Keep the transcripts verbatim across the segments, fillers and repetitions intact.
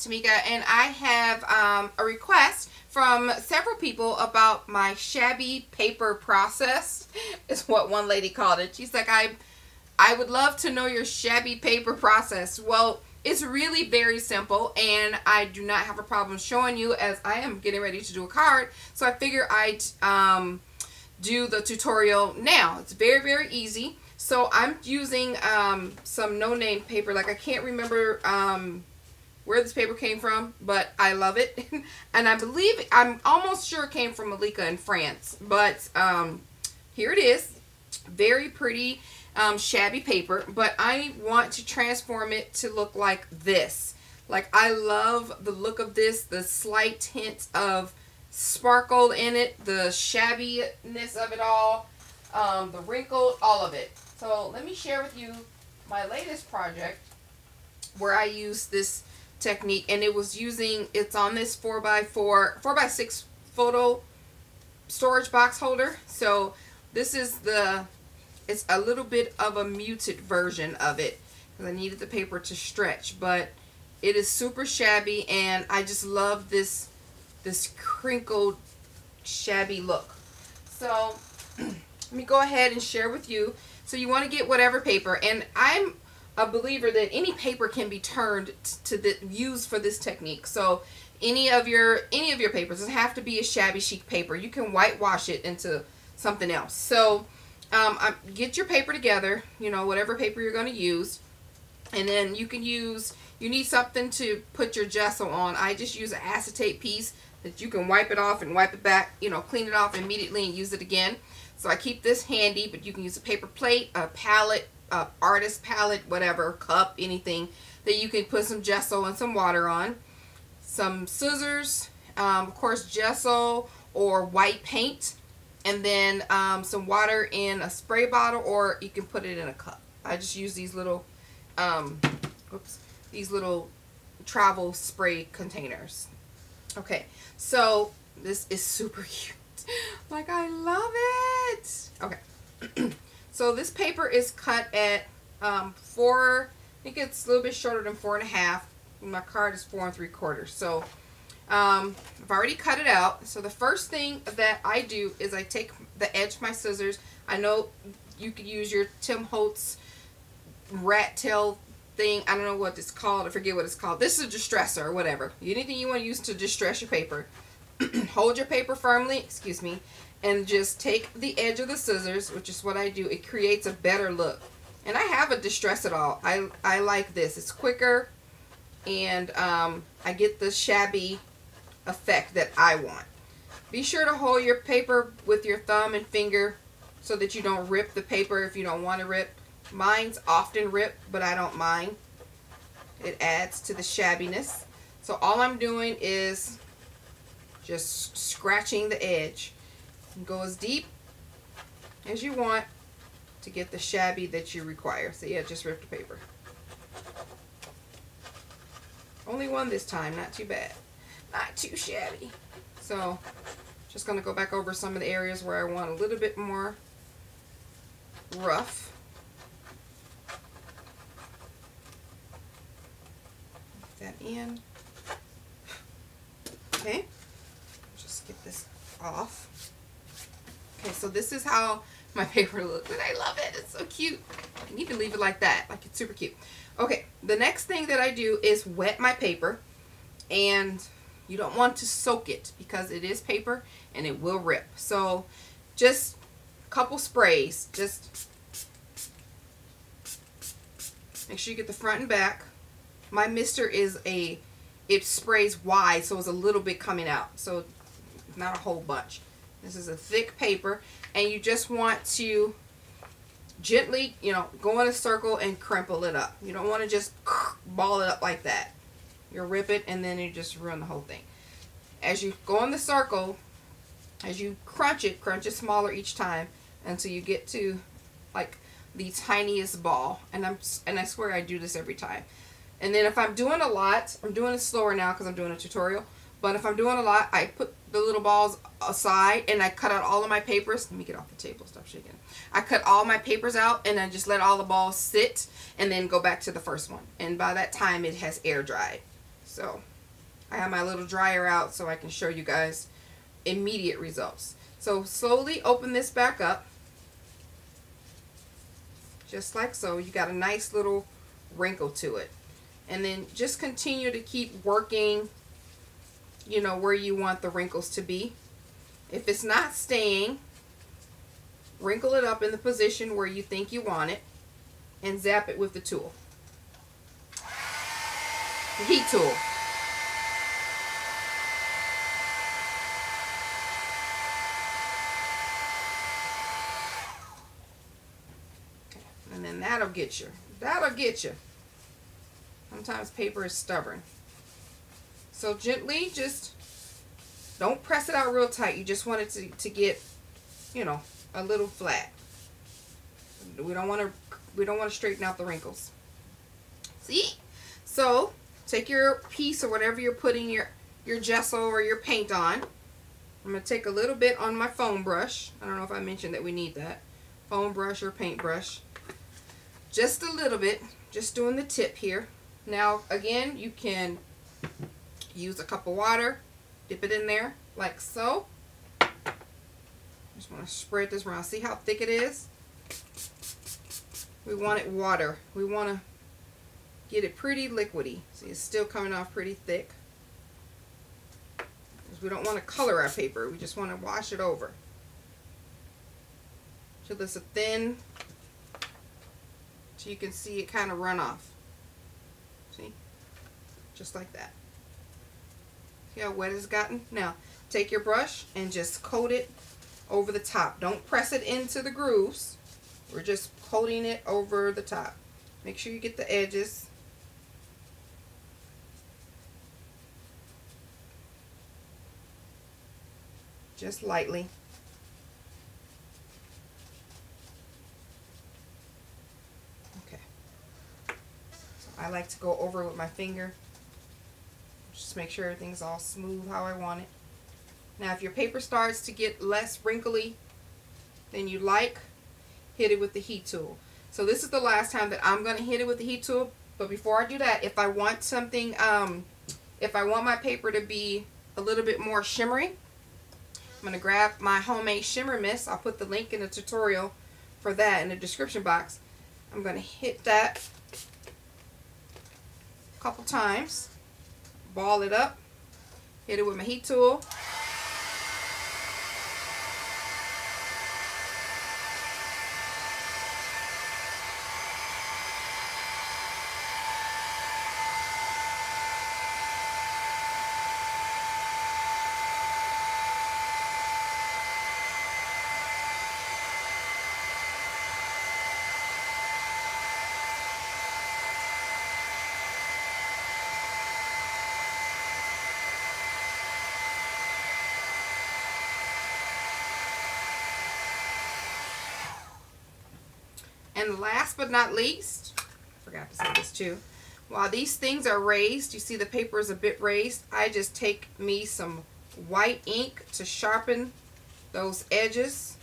is Tmika, and I have um, a request from several people about my shabby paper process, is what one lady called it. She's like, I, I would love to know your shabby paper process. Well, it's really very simple, and I do not have a problem showing you as I am getting ready to do a card. So I figure I'd um, do the tutorial now. It's very, very easy. So I'm using um, some no-name paper. Like, I can't remember um, where this paper came from, but I love it. And I believe, I'm almost sure it came from Malika in France. But um, here it is. Very pretty. Um, shabby paper, but I want to transform it to look like this. Like, I love the look of this, the slight hint of sparkle in it, the shabbiness of it all, um, the wrinkle, all of it. So let me share with you my latest project where I used this technique, and it was using, it's on this four by four, four by six photo storage box holder. So this is the, it's a little bit of a muted version of it because I needed the paper to stretch, but it is super shabby, and I just love this this crinkled shabby look. So let me go ahead and share with you. So you want to get whatever paper, and I'm a believer that any paper can be turned to the use for this technique. So any of your any of your papers, it doesn't have to be a shabby chic paper. You can whitewash it into something else. So Um, I, get your paper together, you know, whatever paper you're going to use, and then you can use, you need something to put your gesso on. I just use an acetate piece that you can wipe it off and wipe it back, you know, clean it off immediately and use it again. So I keep this handy, but you can use a paper plate, a palette, a artist palette, whatever, cup, anything that you can put some gesso and some water on. Some scissors, um, of course gesso or white paint. And then um, some water in a spray bottle, or you can put it in a cup. I just use these little, um, oops, these little travel spray containers. Okay, so this is super cute. Like, I love it. Okay, so this paper is cut at um, four. I think it's a little bit shorter than four and a half. My card is four and three quarters. So. Um, I've already cut it out. So the first thing that I do is I take the edge of my scissors. I know you could use your Tim Holtz rat tail thing. I don't know what it's called. I forget what it's called. This is a distressor or whatever. Anything you want to use to distress your paper. Hold your paper firmly, excuse me, and just take the edge of the scissors, which is what I do. It creates a better look. And I have a distress it all. I, I like this. It's quicker, and um, I get the shabby effect that I want. Be sure to hold your paper with your thumb and finger so that you don't rip the paper if you don't want to rip. Mine's often ripped, but I don't mind. It adds to the shabbiness. So all I'm doing is just scratching the edge. Go as deep as you want to get the shabby that you require. So yeah, just rip the paper. Only one this time, not too bad. Not too shabby. So just going to go back over some of the areas where I want a little bit more rough. Get that in. Okay. Just get this off. Okay, so this is how my paper looks, and I love it. It's so cute. And you can leave it like that. Like, it's super cute. Okay, the next thing that I do is wet my paper, and you don't want to soak it because it is paper and it will rip. So just a couple sprays. Just make sure you get the front and back. My mister is a, it sprays wide, so it's a little bit coming out. So not a whole bunch. This is a thick paper, and you just want to gently, you know, go in a circle and crumple it up. You don't want to just ball it up like that. You'll rip it, and then you just ruin the whole thing. As you go in the circle, as you crunch it, crunch it smaller each time until you get to like the tiniest ball. And I'm and I swear I do this every time. And then if I'm doing a lot, I'm doing it slower now because I'm doing a tutorial. But if I'm doing a lot, I put the little balls aside, and I cut out all of my papers. Let me get off the table. Stop shaking. I cut all my papers out, and I just let all the balls sit, and then go back to the first one. And by that time, it has air dried. So I have my little dryer out so I can show you guys immediate results. So slowly open this back up, just like so. You got a nice little wrinkle to it. And then just continue to keep working, you know, where you want the wrinkles to be. If it's not staying, wrinkle it up in the position where you think you want it and zap it with the tool. The heat tool. And then that'll get you. That'll get you. Sometimes paper is stubborn. So gently, just don't press it out real tight. You just want it to, to get, you know, a little flat. We don't want to we don't want to straighten out the wrinkles. See? So take your piece or whatever you're putting your your gesso or your paint on. I'm gonna take a little bit on my foam brush. I don't know if I mentioned that we need that foam brush or paint brush. Just a little bit, just doing the tip here. Now again, you can use a cup of water, dip it in there like so. Just want to spread this around. See how thick it is? We want it water. We want to get it pretty liquidy. See, it's still coming off pretty thick. Because we don't want to color our paper. We just want to wash it over till it's a thin, so you can see it kind of run off. See? Just like that. See how wet it's gotten? Now, take your brush and just coat it over the top. Don't press it into the grooves. We're just coating it over the top. Make sure you get the edges. Just lightly. Okay. So I like to go over with my finger. Just make sure everything's all smooth how I want it. Now if your paper starts to get less wrinkly than you like, hit it with the heat tool. So this is the last time that I'm going to hit it with the heat tool, but before I do that, if I want something, um, if I want my paper to be a little bit more shimmery, I'm going to grab my homemade shimmer mist. I'll put the link in the tutorial for that in the description box. I'm going to hit that a couple times, ball it up, hit it with my heat tool. And last but not least, I forgot to say this too, while these things are raised, you see the paper is a bit raised, I just take me some white ink to sharpen those edges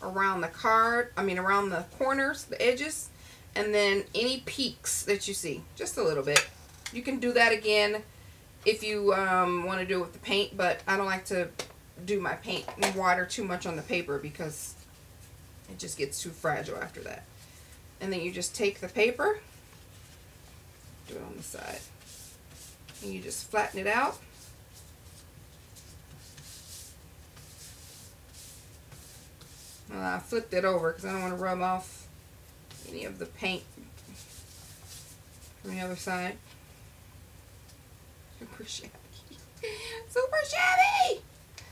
around the card, I mean around the corners, the edges, and then any peaks that you see, just a little bit. You can do that again if you um, want to do it with the paint, but I don't like to do my paint and water too much on the paper because it just gets too fragile after that. And then you just take the paper, do it on the side, and you just flatten it out. Well, I flipped it over because I don't want to rub off any of the paint from the other side. Super shabby. Super shabby!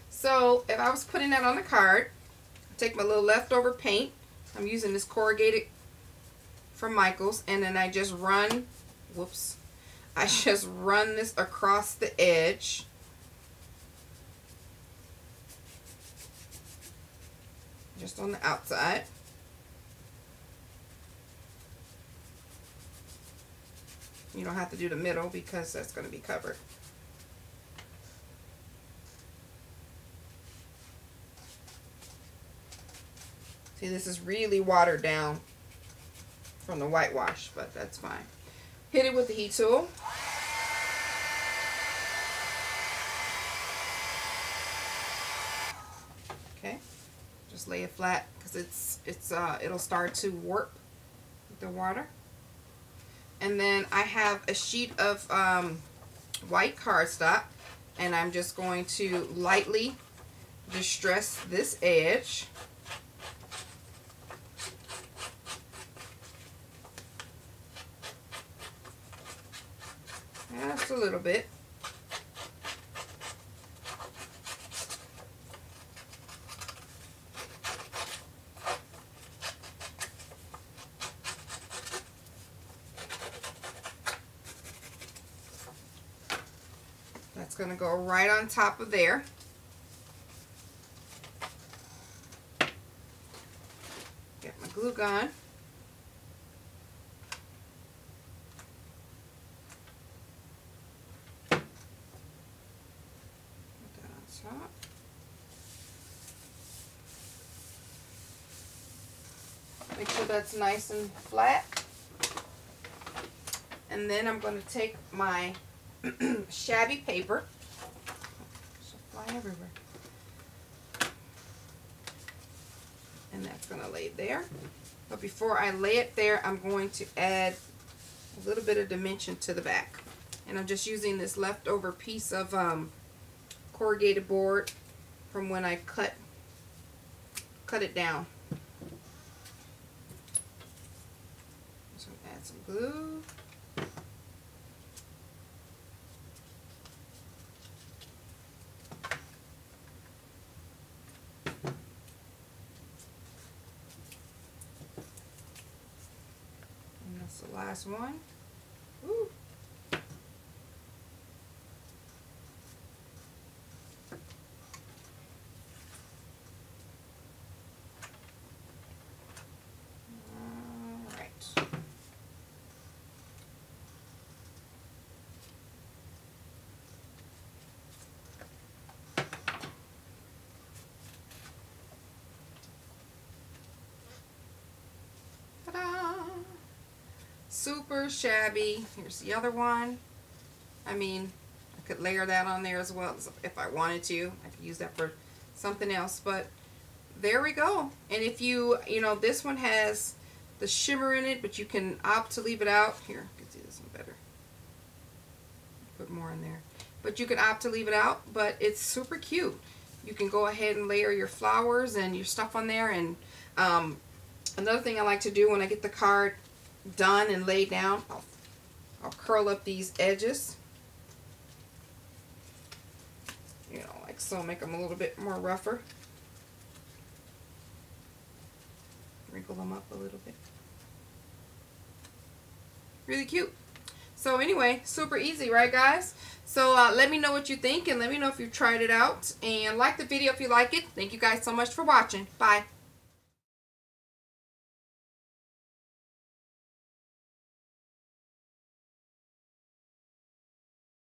So if I was putting that on the card, take my little leftover paint, I'm using this corrugated from Michaels, and then I just run, whoops, I just run this across the edge. Just on the outside. You don't have to do the middle because that's going to be covered. See, this is really watered down from the whitewash, but that's fine. Hit it with the heat tool. Okay, just lay it flat because it's it's uh, it'll start to warp with the water. And then I have a sheet of um, white cardstock, and I'm just going to lightly distress this edge. Just a little bit. That's going to go right on top of there. Get my glue gun. Make sure that's nice and flat. And then I'm going to take my shabby paper. She'll fly everywhere. And that's going to lay there. But before I lay it there, I'm going to add a little bit of dimension to the back. And I'm just using this leftover piece of um, corrugated board from when I cut cut it down. So add some glue. And that's the last one. Woo. Super shabby. Here's the other one. I mean, I could layer that on there as well if I wanted to. I could use that for something else, but there we go. And if you, you know, this one has the shimmer in it, but you can opt to leave it out. Here, you can see this one better. Put more in there. But you can opt to leave it out, but it's super cute. You can go ahead and layer your flowers and your stuff on there. And um, another thing I like to do when I get the card done and laid down, I'll, I'll curl up these edges, you know, like so, make them a little bit more rougher, wrinkle them up a little bit. Really cute. So anyway, super easy, right guys? So uh, let me know what you think, and let me know if you've tried it out, and like the video if you like it. Thank you guys so much for watching. Bye.